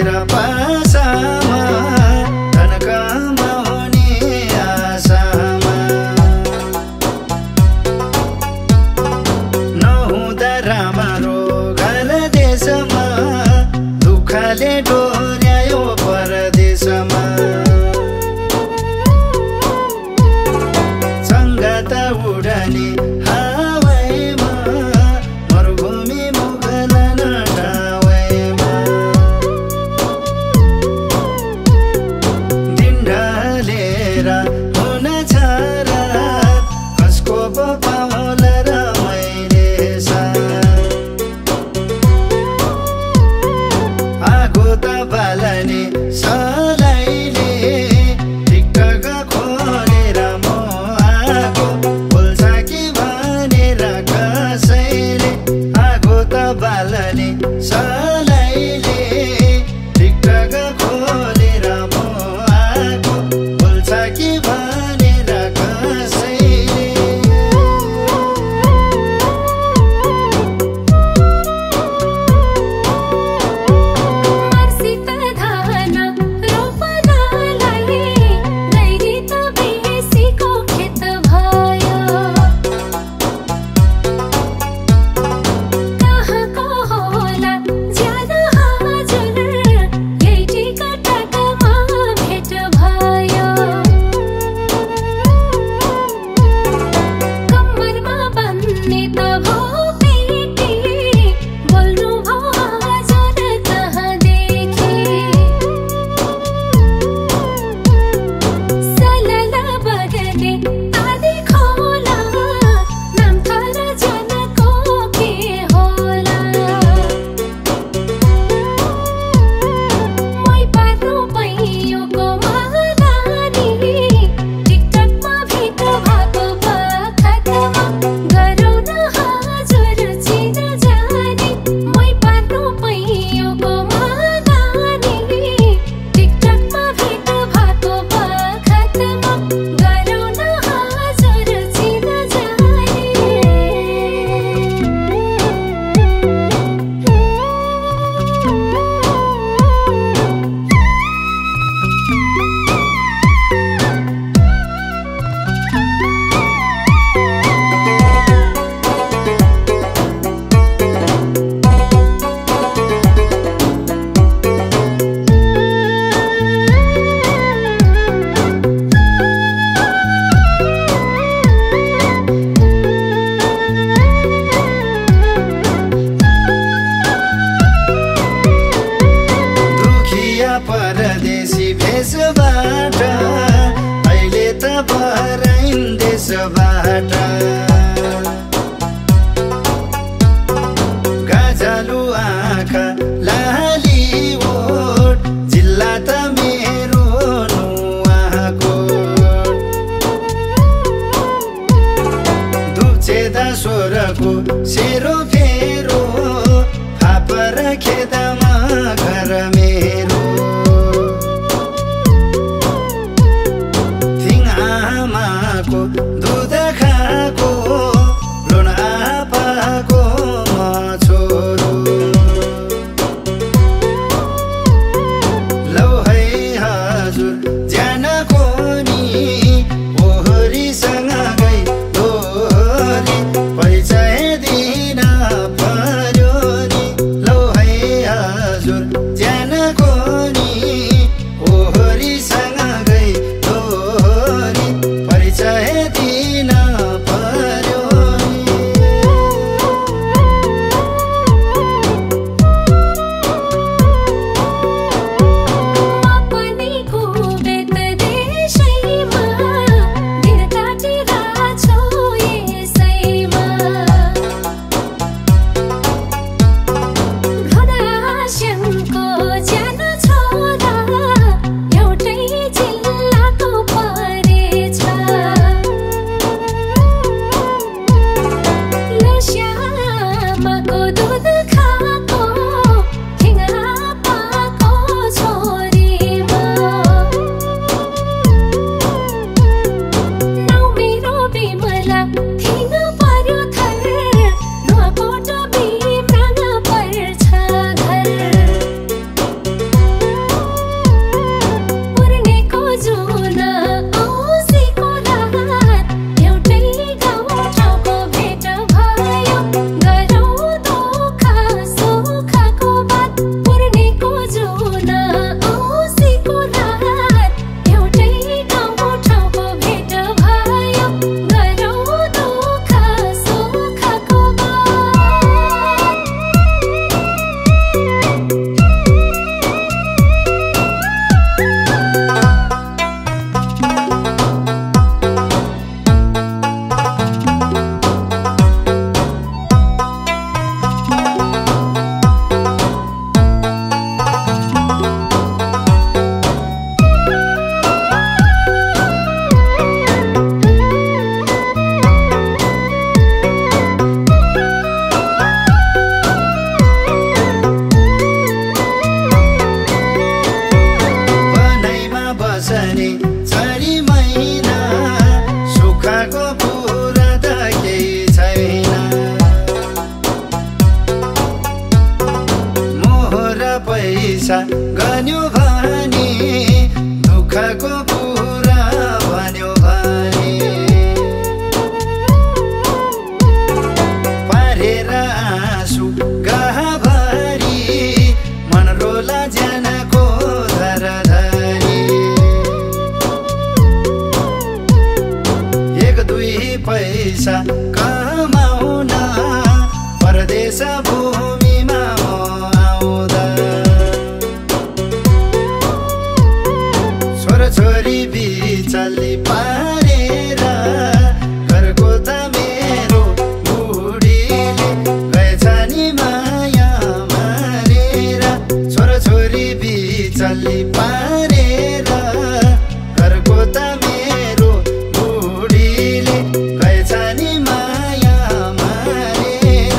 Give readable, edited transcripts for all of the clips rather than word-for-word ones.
तेरा पासामा तन का मौनी आसामा नहु दरा मारो घर देशमा दुखले डोर्यायो परदेशमा संगत उडनी पैसा गन्यो भने दुःखको पुरा भन्यो भने पारेर आँसु गहभरि मन रोला जनको धरधरी एक दुई पैसा कमाउन परदेश भूमिमा छोरी बिचली पारेर घरको त मेरो बुढीले गएछ नि माया मारेर छोराछोरी बिचली पारेर घरको त मेरो बुढीले गएछ नि माया मारेर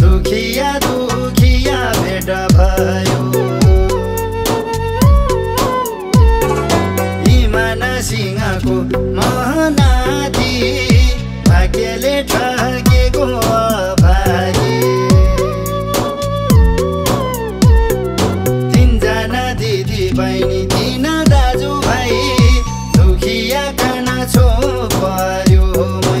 दुखिया दुखिया भेट भयो इमान सिंहको महनादी भाग्यले ठगेको भागी तीनजना दिदी बहिनी तीन दाजु भाइ दुखिया खाना छो पर्यो मै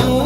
झुली